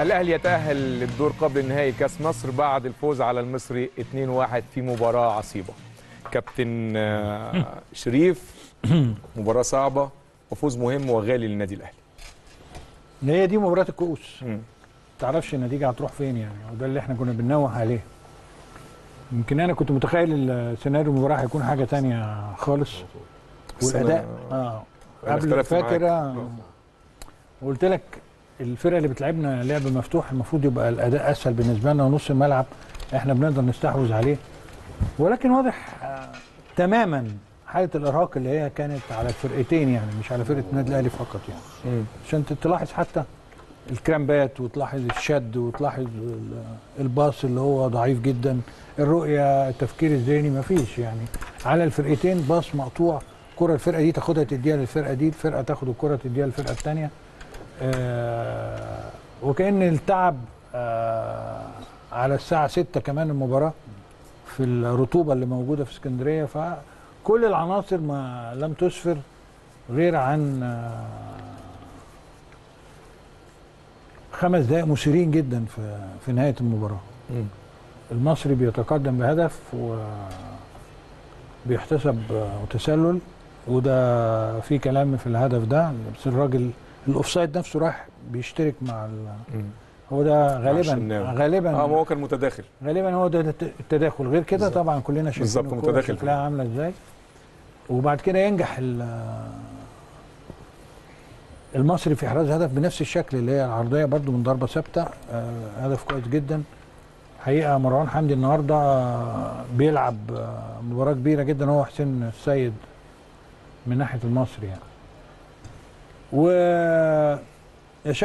الأهلي يتأهل للدور قبل نهائي كأس مصر بعد الفوز على المصري 2-1 في مباراة عصيبة. كابتن شريف، مباراة صعبة وفوز مهم وغالي للنادي الأهلي. هي دي مباراة الكؤوس. ما تعرفش النتيجة هتروح فين يعني، وده اللي احنا كنا بننوه عليه. يمكن أنا كنت متخيل السيناريو المباراة هيكون حاجة تانية خالص. والأداء قبل الفاكرة قلت لك الفرقه اللي بتلعبنا لعب مفتوح المفروض يبقى الاداء اسهل بالنسبه لنا، ونص الملعب احنا بنقدر نستحوذ عليه، ولكن واضح تماما حاله الارهاق اللي هي كانت على الفرقتين، يعني مش على فرقه النادي الاهلي فقط يعني. عشان تلاحظ حتى الكرامبات وتلاحظ الشد وتلاحظ الباص اللي هو ضعيف جدا، الرؤيه، التفكير الذهني مفيش، يعني على الفرقتين باص مقطوع، كره الفرقه دي تاخدها تديها للفرقه دي، الفرقه تاخد الكره تديها للفرقه الثانيه. وكأن التعب على الساعة 6 كمان المباراة في الرطوبة اللي موجودة في اسكندرية، فكل العناصر ما لم تسفر غير عن 5 دقائق مثيرين جدا في نهاية المباراة. المصري بيتقدم بهدف وبيحتسب تسلل، وده في كلام في الهدف ده، بس الراجل الاوفسايد نفسه راح بيشترك مع هو ده غالبا ما هو كان متداخل، غالبا هو ده التداخل، غير كده طبعا كلنا شايفين الكوره شكلها عامله ازاي. وبعد كده ينجح المصري في احراز هدف بنفس الشكل اللي هي العرضيه برده من ضربه ثابته، هدف كويس جدا حقيقه. مروان حمدي النهارده بيلعب مباراه كبيره جدا، هو حسين السيد من ناحيه المصري يعني. ويشاء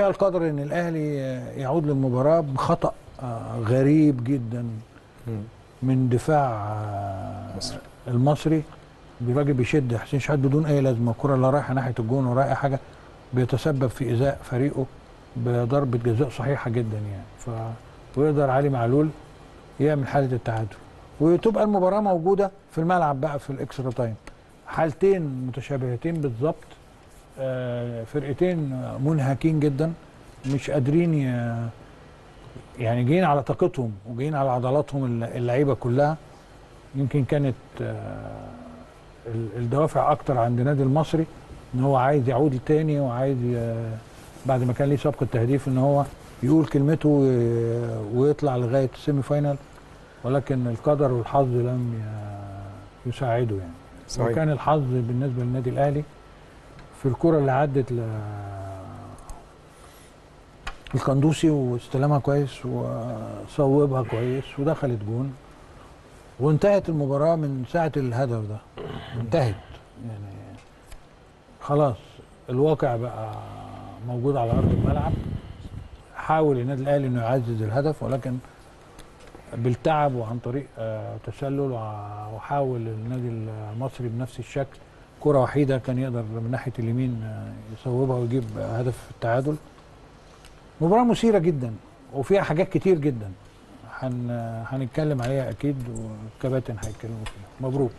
القدر ان الاهلي يعود للمباراه بخطا غريب جدا من دفاع المصري، الراجل بيشد حسين شحات بدون اي لازمه، الكره لا رايحه ناحيه الجون ولا اي حاجه، بيتسبب في ايذاء فريقه بضربه جزاء صحيحه جدا يعني. ويقدر علي معلول يعمل حاله التعادل وتبقى المباراه موجوده في الملعب بقى في الاكسترا تايم، حالتين متشابهتين بالظبط، فرقتين منهكين جدا مش قادرين يعني جايين على طاقتهم وجايين على عضلاتهم اللعيبه كلها. يمكن كانت الدوافع اكتر عند النادي المصري ان هو عايز يعود تاني، وعايز بعد ما كان ليه سابقه تهديف ان هو يقول كلمته ويطلع لغايه السيمي فاينال، ولكن القدر والحظ لم يساعده يعني صحيح. وكان الحظ بالنسبه للنادي الاهلي في الكرة اللي عدت القندوسي واستلمها كويس وصوبها كويس ودخلت جون، وانتهت المباراة من ساعة الهدف ده، انتهت يعني خلاص، الواقع بقى موجود على أرض الملعب. حاول النادي الأهلي إنه يعزز الهدف ولكن بالتعب وعن طريق تسلل، وحاول النادي المصري بنفس الشكل، كرة وحيدة كان يقدر من ناحية اليمين يصوبها ويجيب هدف التعادل. مباراة مثيرة جدا وفيها حاجات كتير جدا هنتكلم عليها أكيد، والكباتن هيتكلموا فيها. مبروك.